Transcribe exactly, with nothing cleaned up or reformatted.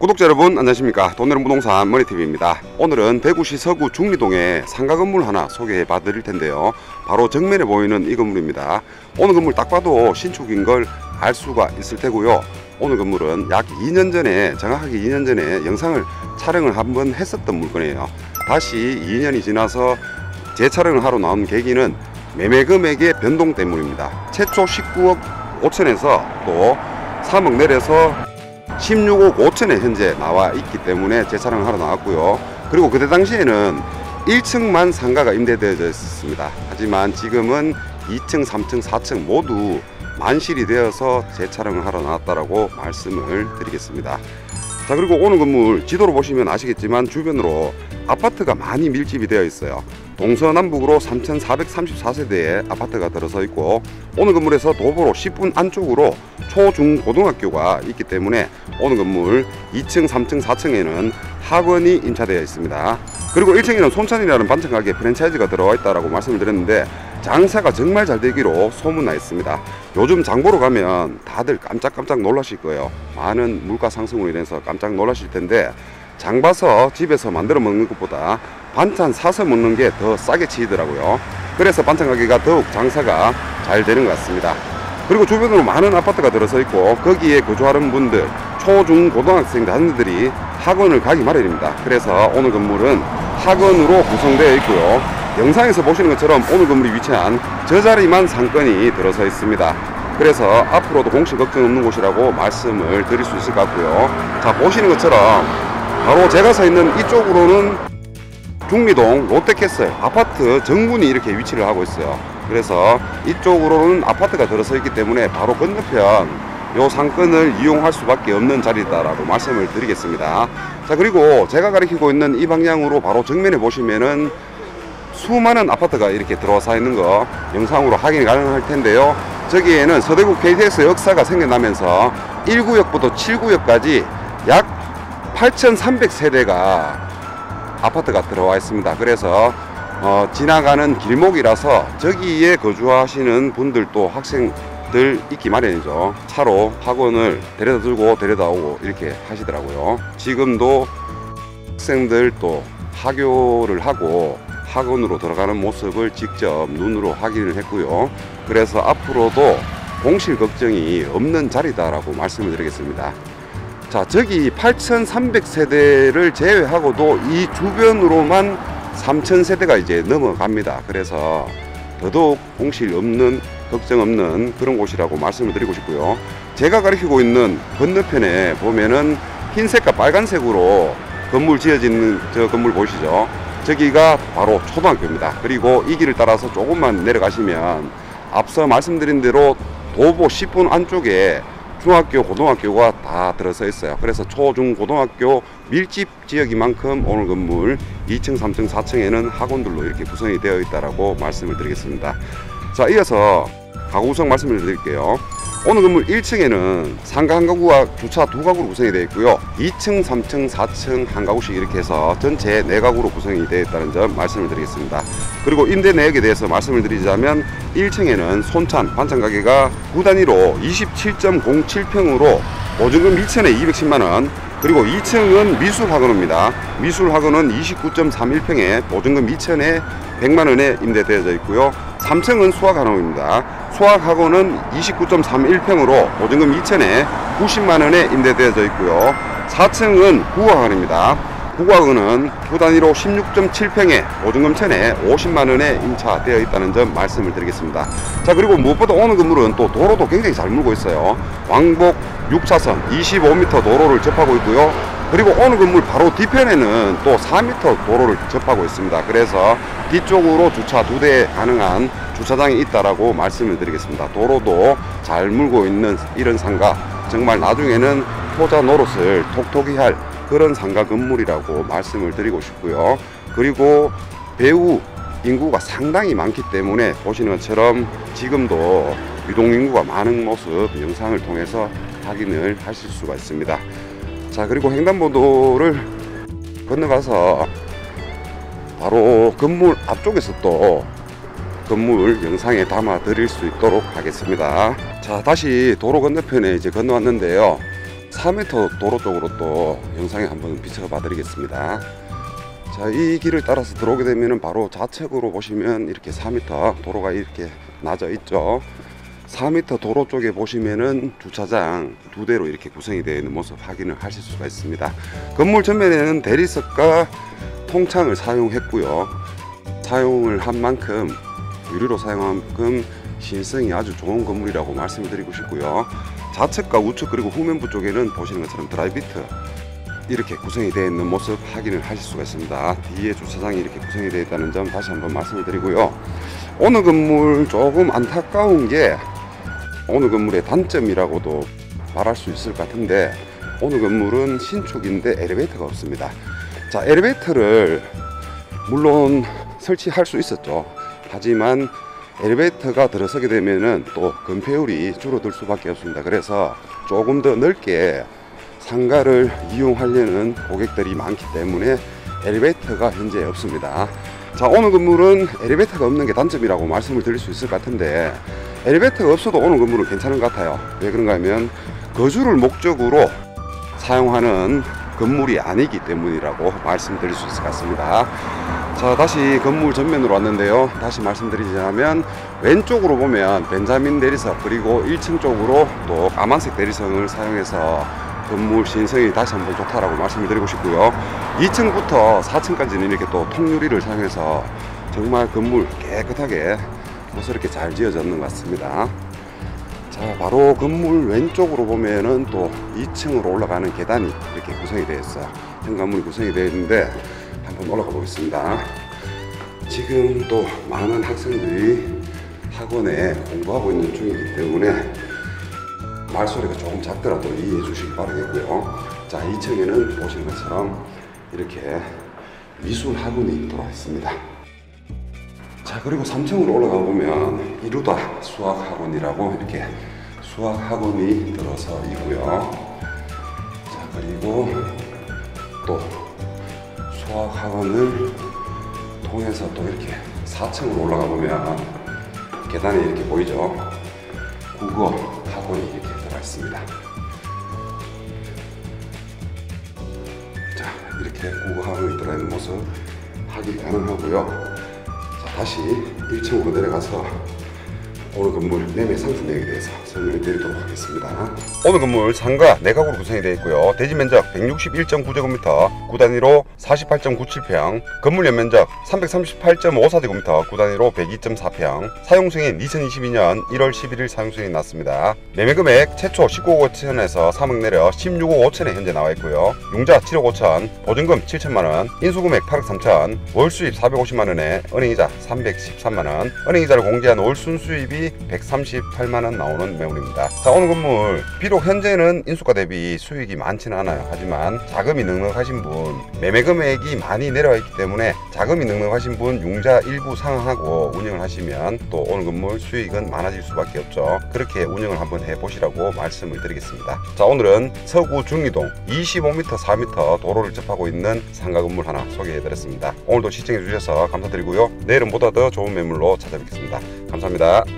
구독자 여러분 안녕하십니까. 돈내는 부동산 머니티비입니다. 오늘은 대구시 서구 중리동에 상가 건물 하나 소개해 봐 드릴 텐데요. 바로 정면에 보이는 이 건물입니다. 오늘 건물 딱 봐도 신축인 걸 알 수가 있을 테고요. 오늘 건물은 약 이 년 전에, 정확하게 이 년 전에 영상을 촬영을 한번 했었던 물건이에요. 다시 이 년이 지나서 재촬영을 하러 나온 계기는 매매 금액의 변동 때문입니다. 최초 십구억 오천에서 또 삼억 내려서 십육억 오천에 현재 나와 있기 때문에 재촬영을 하러 나왔고요. 그리고 그때 당시에는 일 층만 상가가 임대되어져 있었습니다. 하지만 지금은 이 층, 삼 층, 사 층 모두 만실이 되어서 재촬영을 하러 나왔다라고 말씀을 드리겠습니다. 자, 그리고 오늘 건물 지도로 보시면 아시겠지만 주변으로 아파트가 많이 밀집이 되어 있어요. 동서남북으로 삼천사백삼십사 세대의 아파트가 들어서 있고, 오늘 건물에서 도보로 십 분 안쪽으로 초중고등학교가 있기 때문에 오늘 건물 이 층, 삼 층, 사 층에는 학원이 임차되어 있습니다. 그리고 일 층에는 손찬이라는 반찬가게 프랜차이즈가 들어와 있다라고 말씀을 드렸는데 장사가 정말 잘 되기로 소문나 있습니다. 요즘 장보러 가면 다들 깜짝깜짝 놀라실 거예요. 많은 물가 상승으로 인해서 깜짝 놀라실 텐데, 장 봐서 집에서 만들어 먹는 것보다 반찬 사서 먹는 게 더 싸게 치더라고요. 그래서 반찬 가게가 더욱 장사가 잘 되는 것 같습니다. 그리고 주변으로 많은 아파트가 들어서 있고, 거기에 거주하는 분들, 초, 중, 고등학생 자녀들이 학원을 가기 마련입니다. 그래서 오늘 건물은 학원으로 구성되어 있고요. 영상에서 보시는 것처럼 오늘 건물이 위치한 저 자리만 상권이 들어서 있습니다. 그래서 앞으로도 공실 걱정 없는 곳이라고 말씀을 드릴 수 있을 것 같고요. 자, 보시는 것처럼 바로 제가 서 있는 이쪽으로는 중리동 롯데캐슬 아파트 정문이 이렇게 위치를 하고 있어요. 그래서 이쪽으로는 아파트가 들어서 있기 때문에 바로 건너편 요 상권을 이용할 수밖에 없는 자리다라고 말씀을 드리겠습니다. 자, 그리고 제가 가리키고 있는 이 방향으로 바로 정면에 보시면은 수많은 아파트가 이렇게 들어와서 있는 거 영상으로 확인이 가능할 텐데요. 저기에는 서대구 케이티엑스 역사가 생겨나면서 일 구역부터 칠 구역까지 약 팔천삼백 세대가 아파트가 들어와 있습니다. 그래서 어, 지나가는 길목이라서 저기에 거주하시는 분들도 학생들 있기 마련이죠. 차로 학원을 데려다 들고 데려다 오고 이렇게 하시더라고요. 지금도 학생들 또 하교를 하고 학원으로 들어가는 모습을 직접 눈으로 확인을 했고요. 그래서 앞으로도 공실 걱정이 없는 자리다라고 말씀을 드리겠습니다. 자, 저기 팔천삼백 세대를 제외하고도 이 주변으로만 삼천 세대가 이제 넘어갑니다. 그래서 더더욱 공실 없는, 걱정 없는 그런 곳이라고 말씀을 드리고 싶고요. 제가 가리키고 있는 건너편에 보면은 흰색과 빨간색으로 건물 지어진 저 건물 보이시죠? 저기가 바로 초등학교입니다. 그리고 이 길을 따라서 조금만 내려가시면 앞서 말씀드린 대로 도보 십 분 안쪽에 중학교, 고등학교가 다 들어서 있어요. 그래서 초, 중, 고등학교 밀집 지역인 만큼 오늘 건물 이 층, 삼 층, 사 층에는 학원들로 이렇게 구성이 되어 있다라고 말씀을 드리겠습니다. 자, 이어서 가구 구성 말씀을 드릴게요. 오늘 건물 일 층에는 상가 한 가구와 주차 두 가구로 구성이 되어 있고요. 이 층, 삼 층, 사 층 한 가구씩 이렇게 해서 전체 네 가구로 구성이 되어 있다는 점 말씀을 드리겠습니다. 그리고 임대 내역에 대해서 말씀을 드리자면 일 층에는 손찬 반찬 가게가 구단위로 이십칠 점 공칠 평으로 보증금 일천에 이백십만 원, 그리고 이 층은 미술학원입니다. 미술학원은 이십구 점 삼일 평에 보증금 이천에 백만 원에 임대되어져 있고요. 삼 층은 수학학원입니다. 수학학원은 이십구 점 삼일 평으로 보증금 이천에 구십만 원에 임대되어져 있고요. 사 층은 국어학원입니다. 국어학원은 구 단위로 십육 점 칠 평에 보증금 천에 오십만 원에 임차되어 있다는 점 말씀을 드리겠습니다. 자, 그리고 무엇보다 오늘 건물은 또 도로도 굉장히 잘 물고 있어요. 왕복 육 차선 이십오 미터 도로를 접하고 있고요. 그리고 오늘 건물 바로 뒤편에는 또 사 미터 도로를 접하고 있습니다. 그래서 뒤쪽으로 주차 두 대 가능한 주차장이 있다라고 말씀을 드리겠습니다. 도로도 잘 물고 있는 이런 상가, 정말 나중에는 효자 노릇을 톡톡히 할 그런 상가 건물이라고 말씀을 드리고 싶고요. 그리고 배우 인구가 상당히 많기 때문에 보시는 것처럼 지금도 유동인구가 많은 모습 영상을 통해서 확인을 하실 수가 있습니다. 자, 그리고 횡단보도를 건너가서 바로 건물 앞쪽에서 또 건물 영상에 담아 드릴 수 있도록 하겠습니다. 자, 다시 도로 건너편에 이제 건너왔는데요. 사 미터 도로 쪽으로 또 영상에 한번 비춰봐 드리겠습니다. 자, 이 길을 따라서 들어오게 되면 바로 좌측으로 보시면 이렇게 사 미터 도로가 이렇게 낮아 있죠. 사 미터 도로 쪽에 보시면은 주차장 두 대로 이렇게 구성이 되어 있는 모습 확인을 하실 수가 있습니다. 건물 전면에는 대리석과 통창을 사용했고요. 사용을 한 만큼, 유리로 사용한 만큼 시인성이 아주 좋은 건물이라고 말씀드리고 싶고요. 좌측과 우측 그리고 후면부 쪽에는 보시는 것처럼 드라이비트 이렇게 구성이 되어 있는 모습 확인을 하실 수가 있습니다. 뒤에 주차장이 이렇게 구성이 되어 있다는 점 다시 한번 말씀을 드리고요. 오늘 건물 조금 안타까운 게, 오늘 건물의 단점이라고도 말할 수 있을 것 같은데, 오늘 건물은 신축인데 엘리베이터가 없습니다. 자, 엘리베이터를 물론 설치할 수 있었죠. 하지만 엘리베이터가 들어서게 되면은 또 건폐율이 줄어들 수밖에 없습니다. 그래서 조금 더 넓게 상가를 이용하려는 고객들이 많기 때문에 엘리베이터가 현재 없습니다. 자, 오늘 건물은 엘리베이터가 없는 게 단점이라고 말씀을 드릴 수 있을 것 같은데, 엘리베이터가 없어도 오늘 건물은 괜찮은 것 같아요. 왜 그런가 하면 거주를 목적으로 사용하는 건물이 아니기 때문이라고 말씀드릴 수 있을 것 같습니다. 자, 다시 건물 전면으로 왔는데요. 다시 말씀드리자면 왼쪽으로 보면 벤자민 대리석 그리고 일 층 쪽으로 또 까만색 대리석을 사용해서 건물 신성이 다시 한번 좋다라고 말씀을 드리고 싶고요. 이 층부터 사 층까지는 이렇게 또 통유리를 사용해서 정말 건물 깨끗하게 고스럽게 잘 지어졌는 것 같습니다. 자, 바로 건물 왼쪽으로 보면은 또 이 층으로 올라가는 계단이 이렇게 구성이 되어 있어요. 현관문이 구성이 되어 있는데 한번 올라가 보겠습니다. 지금 또 많은 학생들이 학원에 공부하고 있는 중이기 때문에 말소리가 조금 작더라도 이해해 주시기 바라겠고요. 자, 이 층에는 보시는 것처럼 이렇게 미술 학원이 들어와 있습니다. 자, 그리고 삼 층으로 올라가 보면 이루다 수학학원이라고 이렇게 수학학원이 들어서 있고요. 자, 그리고 또 수학학원을 통해서 또 이렇게 사 층으로 올라가 보면 계단이 이렇게 보이죠. 국어학원이 이렇게 들어가 있습니다. 자, 이렇게 국어학원이 들어가 있는 모습 확인 가능하고요. 자, 다시 일 층으로 내려가서 오늘 건물 매매 상품에 대해서 설명을 드리도록 하겠습니다. 오늘 건물 상가 네 가구로 구성이 되어 있고요. 대지 면적 백육십일 점 구 제곱미터, 구단위로 사십팔 점 구칠 평, 건물 연면적 삼백삼십팔 점 오 사제곱미터, 구단위로 백이 점 사 평, 사용승인 이천이십이 년 일 월 십일 일 사용승인 났습니다. 매매금액 최초 십구억 오천에서 삼억 내려 십육억 오천에 현재 나와 있고요. 융자 칠억 오천, 보증금 칠천만 원, 인수금액 팔억 삼천, 월 수입 사백오십만 원에 은행이자 삼백십삼만 원, 은행이자를 공제한 월 순수입이 백삼십팔만 원 나오는 매물입니다. 자, 오늘 건물 비록 현재는 인수가 대비 수익이 많지는 않아요. 하지만 자금이 넉넉하신 분, 매매 금액이 많이 내려와 있기 때문에 자금이 넉넉하신 분 융자 일부 상환하고 운영을 하시면 또 오늘 건물 수익은 많아질 수밖에 없죠. 그렇게 운영을 한번 해보시라고 말씀을 드리겠습니다. 자, 오늘은 서구 중리동 이십오 미터 사 미터 도로를 접하고 있는 상가 건물 하나 소개해드렸습니다. 오늘도 시청해주셔서 감사드리고요. 내일은 보다 더 좋은 매물로 찾아뵙겠습니다. 감사합니다.